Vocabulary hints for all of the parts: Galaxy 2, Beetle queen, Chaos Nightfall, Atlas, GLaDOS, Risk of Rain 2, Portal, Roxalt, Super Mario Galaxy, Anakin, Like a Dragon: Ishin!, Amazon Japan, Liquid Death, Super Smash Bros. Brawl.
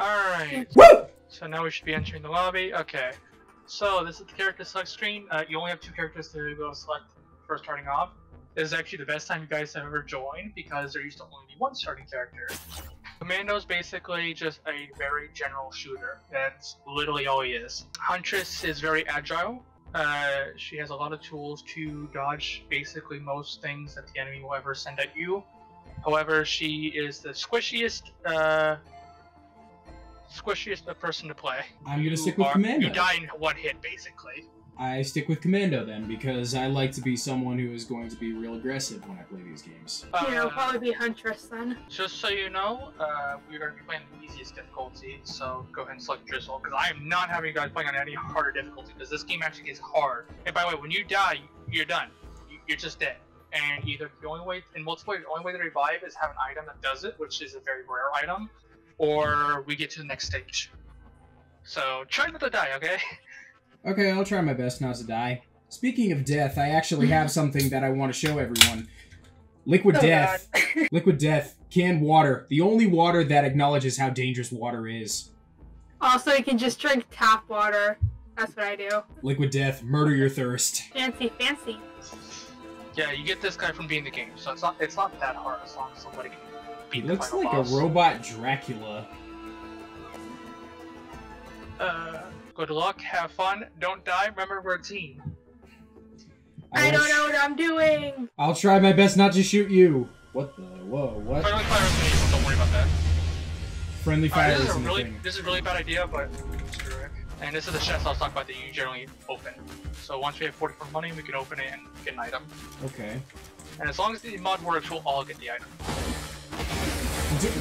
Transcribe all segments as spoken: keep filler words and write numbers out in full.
Alright, so now we should be entering the lobby. Okay, so this is the character select screen. Uh, you only have two characters to go select for starting off. This is actually the best time you guys have ever joined because there used to only be one starting character. Commando is basically just a very general shooter. That's literally all he is. Huntress is very agile. Uh, she has a lot of tools to dodge basically most things that the enemy will ever send at you. However, she is the squishiest. Uh, Squishiest person to play. I'm gonna stick with are, Commando. You die in one hit, basically. I stick with Commando then, because I like to be someone who is going to be real aggressive when I play these games. Uh, yeah, I'll probably be Huntress then. Just so you know, uh, we're gonna be playing the easiest difficulty, so go ahead and select Drizzle, because I am not having you guys playing on any harder difficulty, because this game actually is hard. And by the way, when you die, you're done. You're just dead. And either the only way, in multiplayer, the only way to revive is have an item that does it, which is a very rare item. Or we get to the next stage. So try not to die, okay? Okay, I'll try my best not to die. Speaking of death, I actually have something that I want to show everyone. Liquid oh, Death. Liquid Death. Canned water. The only water that acknowledges how dangerous water is. Also, you can just drink tap water. That's what I do. Liquid Death. Murder your thirst. Fancy, fancy. Yeah, you get this guy from being the game, so it's not, it's not that hard as long as somebody can. He looks like boss. A robot Dracula. Uh, good luck, have fun, don't die, remember we're a team. I, I don't know what I'm doing! I'll try my best not to shoot you! What the? Whoa, what? Friendly fire is in the thing, don't worry about that. Friendly fire uh, this is, is in really, the thing. This is a really bad idea, but screw it. And this is the chest I was talking about that you generally open. So once we have forty-four money, we can open it and get an item. Okay. And as long as the mod works, we'll all get the item.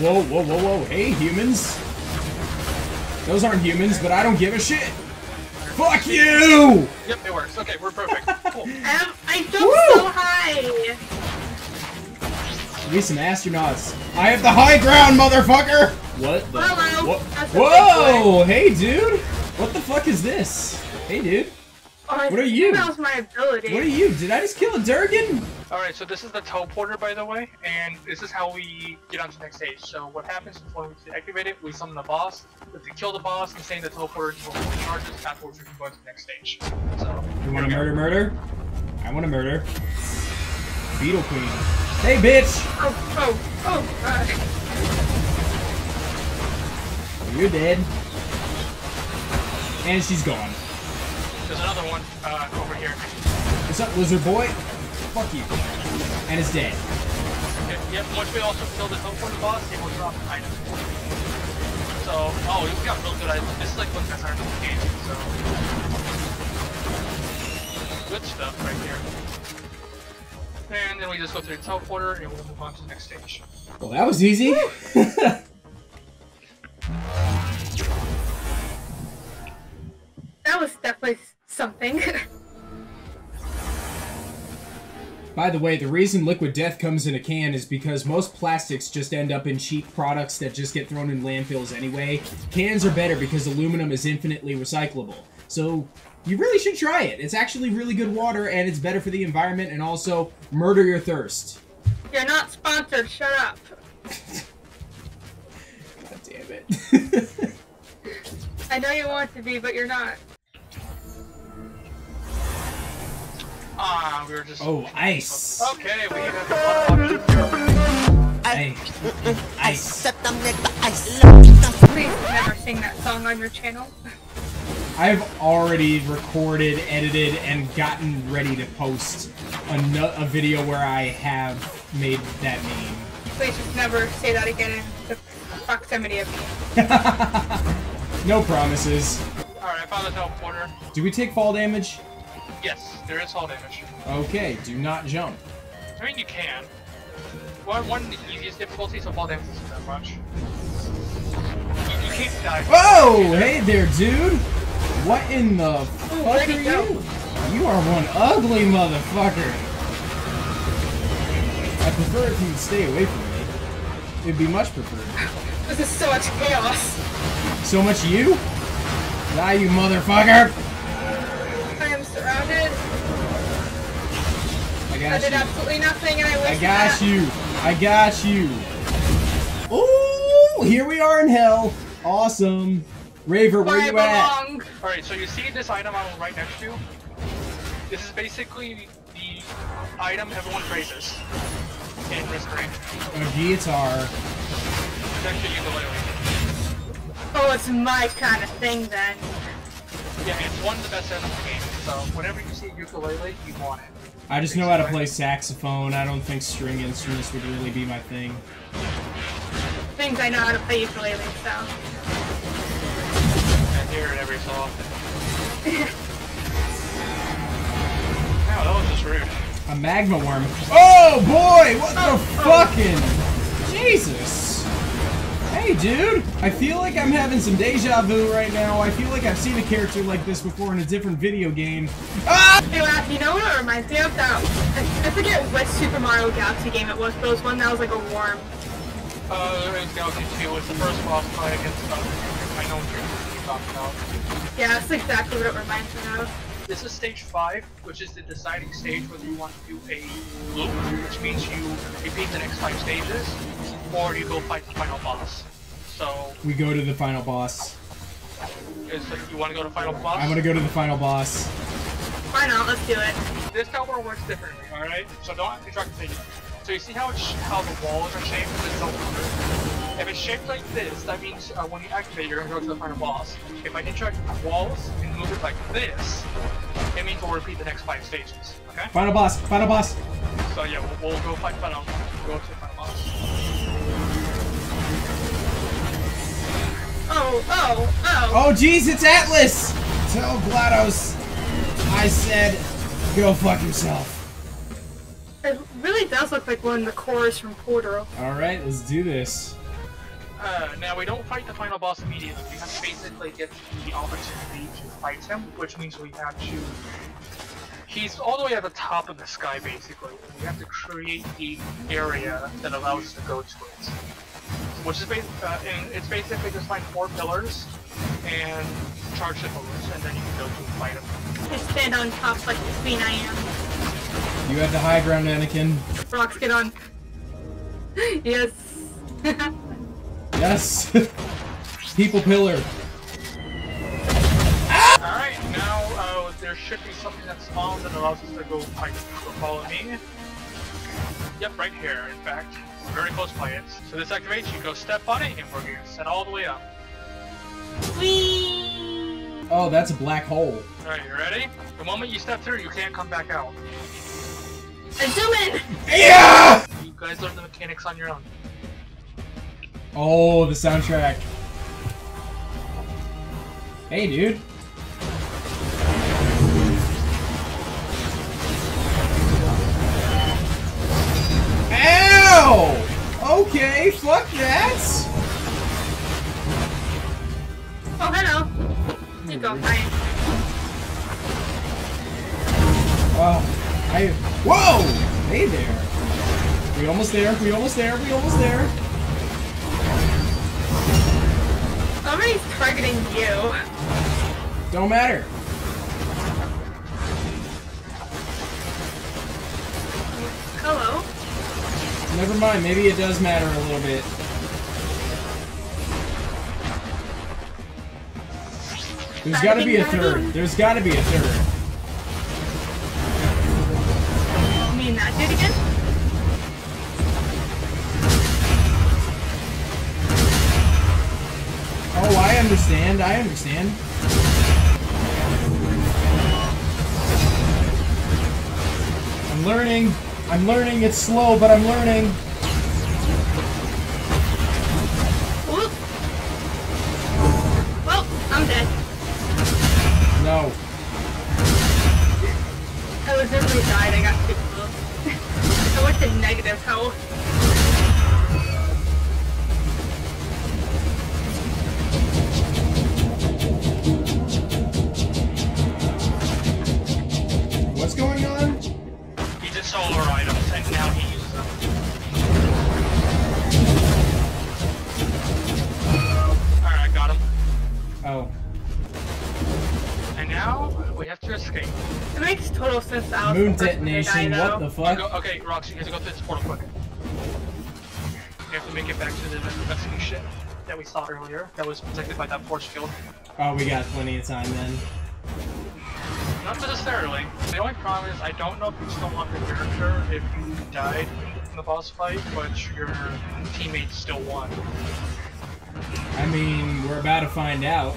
Whoa, whoa, whoa, whoa. Hey, humans. Those aren't humans, but I don't give a shit. Fuck you! Yep, it works. Okay, we're perfect. Cool. um, I jumped so high. We some astronauts. I have the high ground, motherfucker! What the? Hello. Whoa! Hey, dude! What the fuck is this? Hey, dude. Oh, what are you? That was my ability. What are you? Did I just kill a Durgan? Alright, so this is the teleporter, by the way, and this is how we get onto the next stage. So what happens is when we activate it, we summon the boss. If we kill the boss, we send the teleporter to the charges, afterwards we can go to the next stage. So, you want to murder murder? I want to murder. Beetle queen. Hey, bitch! Oh, oh, oh, uh. You're dead. And she's gone. There's another one uh, over here. What's up, lizard boy? Fuck you. And it's dead. Okay, yep, once we also kill the teleporter boss, it will drop an item. So, oh, we got real good items. This is like one that's hard to engage, so. Good stuff right here. And then we just go through the teleporter and we'll move on to the next stage. Well, that was easy. That was definitely something. By the way, the reason Liquid Death comes in a can is because most plastics just end up in cheap products that just get thrown in landfills anyway. Cans are better because aluminum is infinitely recyclable. So you really should try it. It's actually really good water and it's better for the environment and also murder your thirst. You're not sponsored, shut up. God damn it. I know you want to be, but you're not. Ah, we were just. Oh, ice! Okay, we have to. Hey. Ice. Please never sing that song on your channel. I've already recorded, edited, and gotten ready to post a, a video where I have made that meme. Please just never say that again in the proximity of me. No promises. Alright, I found the teleporter. Do we take fall damage? Yes, there is fall damage. Okay, do not jump. I mean, you can. One, one of the easiest difficulties of fall damage isn't that much. You, you can't die. Whoa! Hey there, dude! What in the Ooh, fuck are you? Go. You are one ugly motherfucker. I prefer if you would stay away from me. It'd be much preferred. This is so much chaos. So much you? Die, you motherfucker! Surrounded. I got I did you. absolutely nothing, and I wish I got that. you. I got you. Ooh, here we are in hell. Awesome. Raver, where, where you at? Alright, so you see this item I was right next to you? This is basically the item everyone praises in Risk Range. A guitar. It's actually ukulele. Oh, it's my kind of thing then. Yeah, it's one of the best items in the game. So whenever you see a ukulele, you want it. I just know how to play saxophone. I don't think string instruments would really be my thing. Things I know how to play ukulele, so. I hear it every so often. Wow, that was just rude. A magma worm. Oh boy! What oh, the oh. fucking Jesus! Hey dude! I feel like I'm having some deja vu right now. I feel like I've seen a character like this before in a different video game. Ah! You know what it reminds me of? That I forget what Super Mario Galaxy game it was, but it was one that was like a worm. Uh, it's Galaxy two, it's the first boss fight against stuff. I know what you're talking about. Yeah, that's exactly what it reminds me of. This is stage five, which is the deciding stage whether you want to do a loop, which means you repeat the next five stages, or you go fight the final boss. So... We go to the final boss. It's like, you want to go to the final boss? I want to go to the final boss. Why not? Let's do it. This tower works differently, alright? So don't be distracted. So you see how it's, how the walls are shaped? It's over. If it's shaped like this, that means uh, when you activate, you're going to go to the final boss. If I interact with walls and move it like this, it means we'll repeat the next five stages. Okay? Final boss! Final boss! So yeah, we'll, we'll go fight final. We'll go to the final boss. Oh, oh, oh! Oh jeez, it's Atlas! Tell GLaDOS I said go fuck yourself. It really does look like one of the cores from Portal. Alright, let's do this. Uh, now we don't fight the final boss immediately. We have to basically get the opportunity to fight him, which means we have to... He's all the way at the top of the sky, basically. We have to create the area that allows us to go to it. Which is basically, uh, and it's basically just find four pillars and charge the pillars, and then you can go to fight him. Just stand on top like the queen I am. You have the high ground, Anakin. Rocks, get on. Yes. Yes. People pillar. Ah! Alright, now uh, there should be something that's small that allows us to go fight. So follow me. Yep, right here, in fact. We're very close by it. So this activates, you go step on it, and we're going to set all the way up. Whee! Oh, that's a black hole. Alright, you ready? The moment you step through, you can't come back out. And zoom in! Yeah! You guys learn the mechanics on your own. Oh, the soundtrack. Hey, dude. Ow! Okay, fuck that! Oh, hello. You go, hi. Oh. I, whoa! Hey there. We almost there, we almost there, we almost there. Somebody's targeting you. Don't matter. Hello? Never mind, maybe it does matter a little bit. There's gotta be a third. There's gotta be a third. Not do it again. Oh, I understand. I understand. I'm learning. I'm learning. It's slow, but I'm learning. Oop. Well, I'm dead. No. I was definitely died. I got kicked. I went to negative health. What's going on? He did solar items and now he uses them. Alright, I got him. Oh. And now we have to escape. It makes total sense out. Moon detonation, die, what the fuck? Go, okay, Rox, you have to go through this portal quick. You have to make it back to the investigation. that we saw earlier that was protected by that force field. Oh, we got plenty of time then. Not necessarily. The only problem is I don't know if you still want your character if you died in the boss fight, but your teammates still won. I mean, we're about to find out.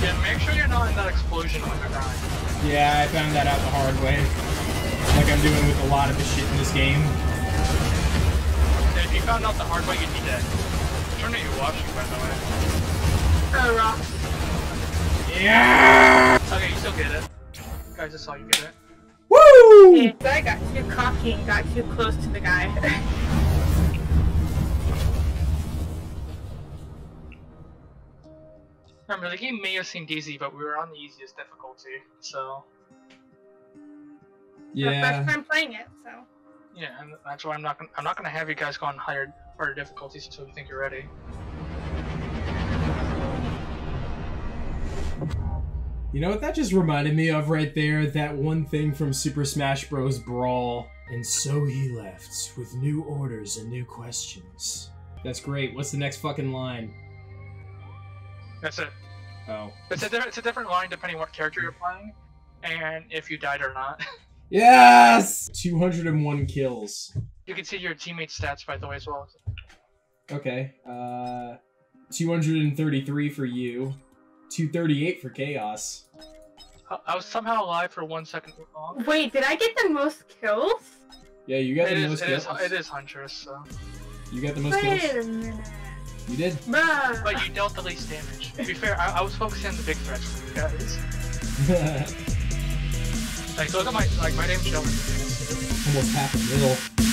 Yeah, make sure you're not in that explosion on the ground. Yeah, I found that out the hard way. Like I'm doing with a lot of the shit in this game. If you found out the hard way, you'd be dead. Turn it, you're watching, by the way. Oh, rock. Yeah! Okay, you still get it. Guys, I saw you get it. Woo! Okay, so I got too cocky and got too close to the guy. Remember, the game may have seemed easy, but we were on the easiest difficulty, so... Yeah. That's the first time playing it, so... Yeah, and that's why I'm not gonna, I'm not gonna have you guys go on higher, harder difficulties until you think you're ready. You know what that just reminded me of right there? That one thing from Super Smash Bros. Brawl. And so he left, with new orders and new questions. That's great. What's the next fucking line? That's it. Oh. It's a, it's a different line depending on what character you're playing, and if you died or not. Yes! two hundred and one kills. You can see your teammate stats, by the way, as well. Okay. Uh, two hundred thirty-three for you. two thirty-eight for Chaos. I was somehow alive for one second too long. Wait, did I get the most kills? Yeah, you got it the is, most it kills. Is, it is Huntress, so... You got the most Wait kills? Wait a minute. You did? Bruh. But you dealt the least damage. To be fair, I, I was focusing on the big threats for you guys. Like, look at my, like, my name's Sheldon. Almost half a middle.